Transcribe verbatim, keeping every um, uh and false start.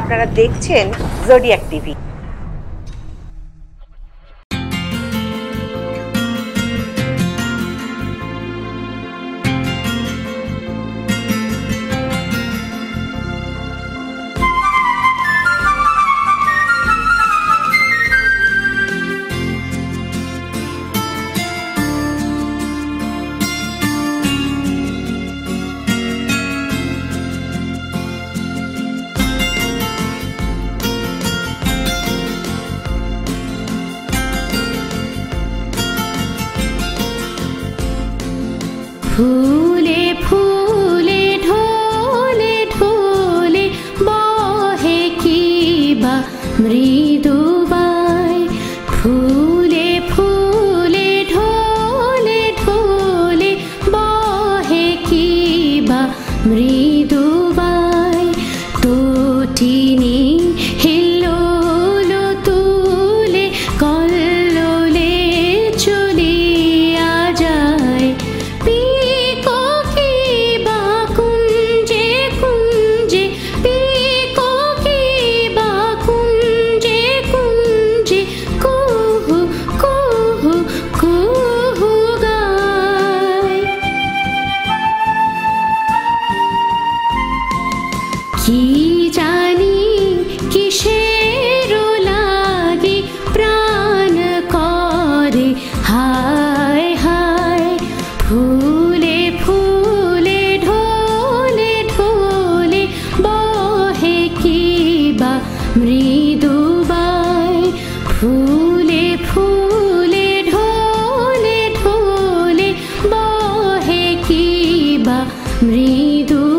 আপনারা দেখছেন zodiac TV. फूले फूले ढोले ढोले बहे की बा मृदु बाय। फूले फूले ढोले ढोले बहे की बा मृदु बाय। तोटिनी हिलोलो तुले कल्लोले चलिया जाए। की जानी किसेर लागे प्राण करे हाय हाय। फूले फूले ढोले ढोले बहे की बा मृदु बाय। फूले फूले ढोले ढोले बहे की बा मृदु।